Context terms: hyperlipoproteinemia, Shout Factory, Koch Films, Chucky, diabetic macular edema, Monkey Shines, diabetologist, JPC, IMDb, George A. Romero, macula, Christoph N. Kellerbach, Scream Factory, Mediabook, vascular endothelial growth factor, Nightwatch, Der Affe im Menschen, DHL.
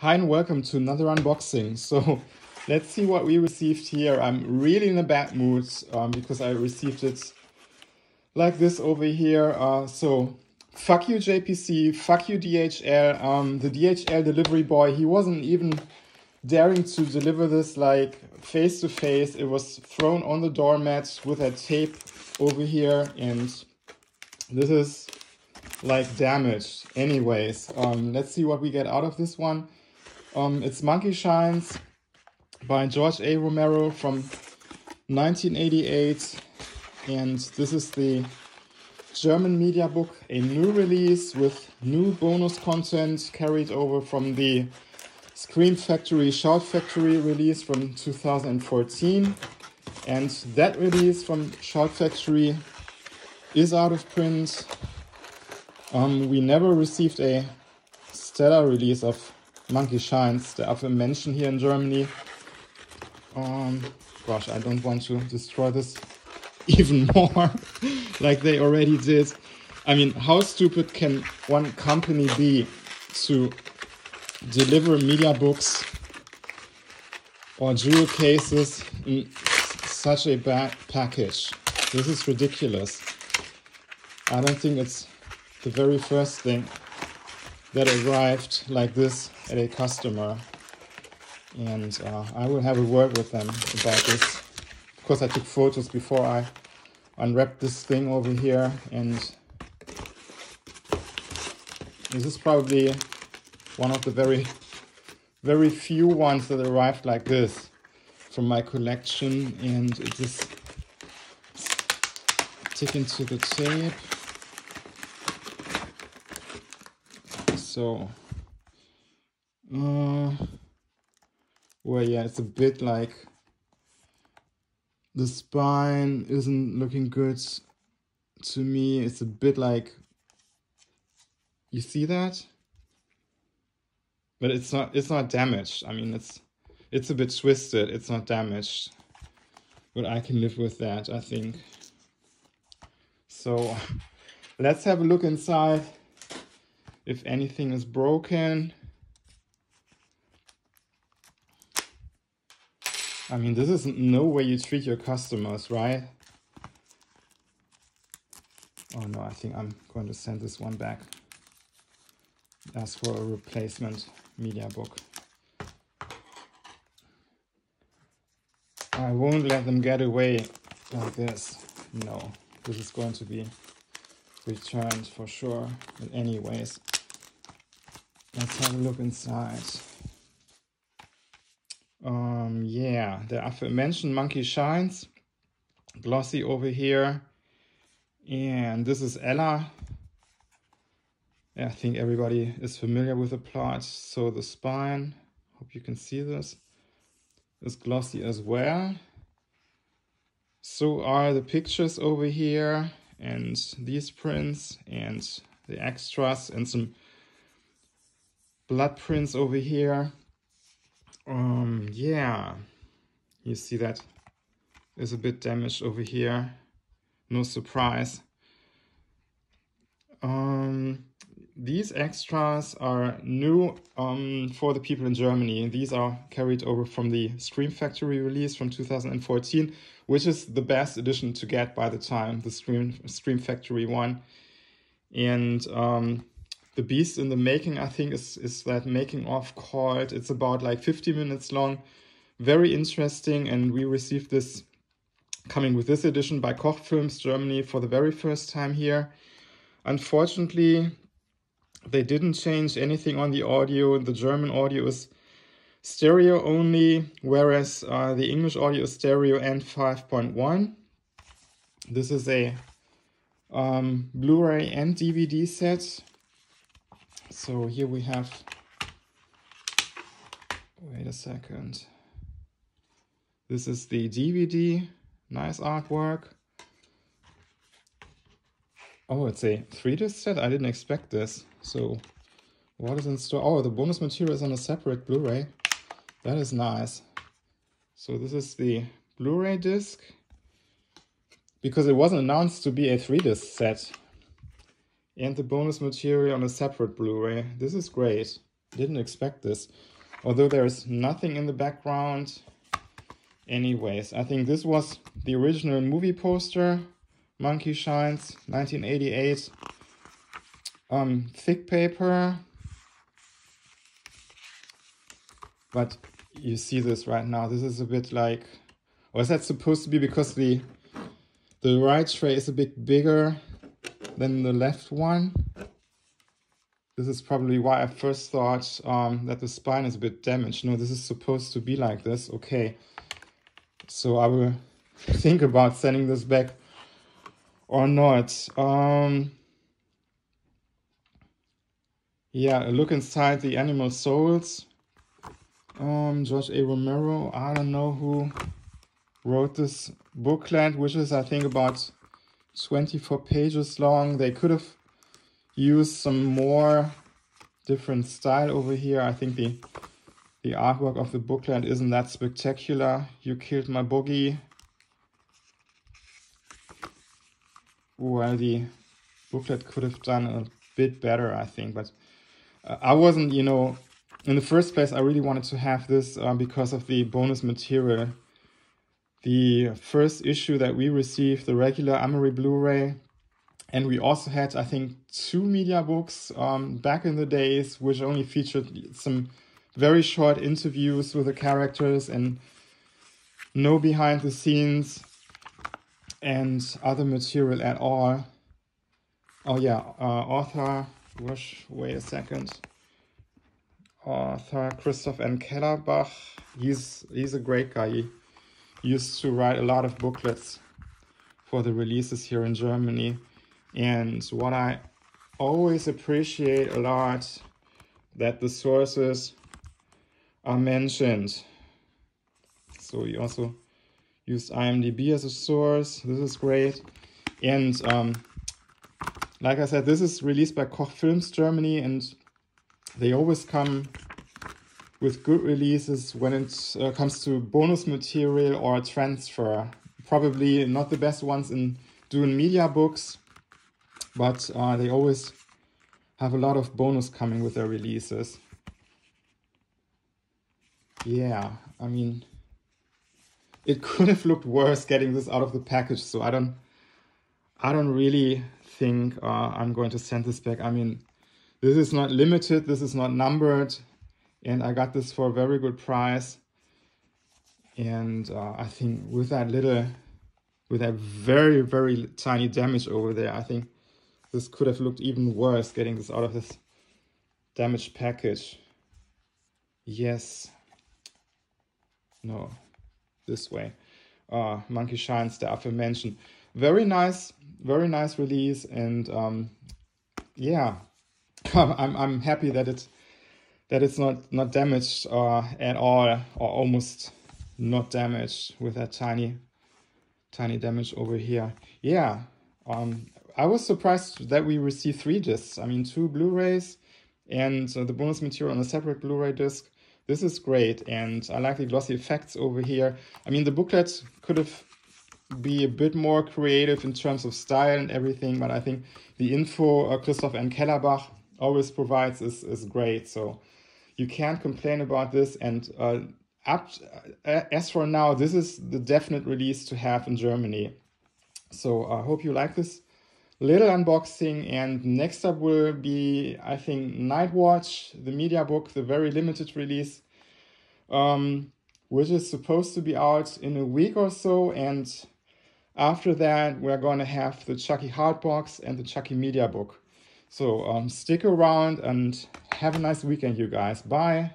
Hi and welcome to another unboxing. So let's see what we received here. I'm really in a bad mood because I received it like this over here. So fuck you JPC, fuck you DHL. The DHL delivery boy, he wasn't even daring to deliver this like face to face. It was thrown on the doormat with a tape over here, and this is like damaged. Anyways, let's see what we get out of this one. It's Monkey Shines by George A. Romero from 1988, and this is the German media book, a new release with new bonus content carried over from the Scream Factory, Shout Factory release from 2014. And that release from Shout Factory is out of print. We never received a stellar release of Monkey Shines, Der Affe im Menschen, here in Germany. Gosh, I don't want to destroy this even more, like they already did. I mean, how stupid can one company be to deliver media books or jewel cases in such a bad package? This is ridiculous. I don't think it's the very first thing that arrived like this at a customer, and I will have a word with them about this. Of course, I took photos before I unwrapped this thing over here, and this is probably one of the very few ones that arrived like this from my collection, and it is sticking to the tape. So, well, yeah, it's a bit like the spine isn't looking good to me. It's a bit like, you see that? But it's not damaged. I mean, it's a bit twisted. It's not damaged, but I can live with that, I think. So let's have a look inside. If anything is broken. I mean, this is no way you treat your customers, right? Oh no, I think I'm going to send this one back. Ask for a replacement media book. I won't let them get away like this. No, this is going to be returned for sure. But anyways, let's have a look inside. Yeah, the aforementioned Monkey Shines, glossy over here, and this is Ella. I think everybody is familiar with the plot. So the spine, hope you can see this, is glossy as well. So are the pictures over here, and these prints, and the extras, and some blood prints over here. Yeah, you see that is a bit damaged over here, no surprise. These extras are new for the people in Germany. These are carried over from the Scream Factory release from 2014, which is the best edition to get by the time, the Scream Factory one. And The Beast in the Making, I think, is that making of called. It's about like 50 minutes long, very interesting. And we received this coming with this edition by Koch Films Germany for the very first time here. Unfortunately, they didn't change anything on the audio. The German audio is stereo only, whereas the English audio is stereo and 5.1. This is a Blu-ray and DVD set. So here we have, wait a second. This is the DVD, nice artwork. Oh, it's a 3-disc set? I didn't expect this. So, what is in store? Oh, the bonus material is on a separate Blu-ray. That is nice. So this is the Blu-ray disc. Because it wasn't announced to be a 3-disc set. And the bonus material on a separate Blu-ray. This is great. Didn't expect this. Although there's nothing in the background. Anyways, I think this was the original movie poster. Monkey Shines, 1988. Thick paper. But you see this right now. This is a bit like... Or is that supposed to be because the right tray is a bit bigger than the left one? This is probably why I first thought that the spine is a bit damaged. No, this is supposed to be like this. Okay. So I will think about sending this back or not. Yeah, a look inside the animal souls. George A. Romero. I don't know who wrote this booklet, which is, I think, about 24 pages long. They could have use some more different style over here. I think the artwork of the booklet isn't that spectacular. You killed my boogie. Well, the booklet could have done a bit better, I think. But I wasn't, you know, in the first place, I really wanted to have this because of the bonus material. The first issue that we received, the regular Amaury Blu-ray, and we also had, I think, 2 media books back in the days, which only featured some very short interviews with the characters and no behind the scenes and other material at all. Oh yeah, author, wait a second. Author Christoph N. Kellerbach, he's a great guy. He used to write a lot of booklets for the releases here in Germany. And what I always appreciate a lot, that the sources are mentioned. So we also used IMDb as a source. This is great. And like I said, this is released by Koch Films Germany, and they always come with good releases when it comes to bonus material or transfer. Probably not the best ones in doing media books, but they always have a lot of bonus coming with their releases. Yeah, I mean, it could have looked worse getting this out of the package, so I don't really think I'm going to send this back. I mean, this is not limited, this is not numbered, and I got this for a very good price. And I think with that very, very tiny damage over there, I think this could have looked even worse getting this out of this damaged package. Yes. No. This way. Monkey Shines, Der Affe im Menschen. Very nice release, and yeah, I'm happy that it's not damaged at all, or almost not damaged with that tiny damage over here. Yeah. I was surprised that we received 3 discs. I mean, 2 Blu-rays and the bonus material on a separate Blu-ray disc. This is great, and I like the glossy effects over here. I mean, the booklet could have been a bit more creative in terms of style and everything, but I think the info Christoph N. Kellerbach always provides is great, so you can't complain about this. And as for now, this is the definite release to have in Germany. So I hope you like this little unboxing, and next up will be, I think, Nightwatch, the media book, the very limited release, which is supposed to be out in a week or so, and after that we're going to have the Chucky hardbox and the Chucky media book. So stick around and have a nice weekend, you guys. Bye!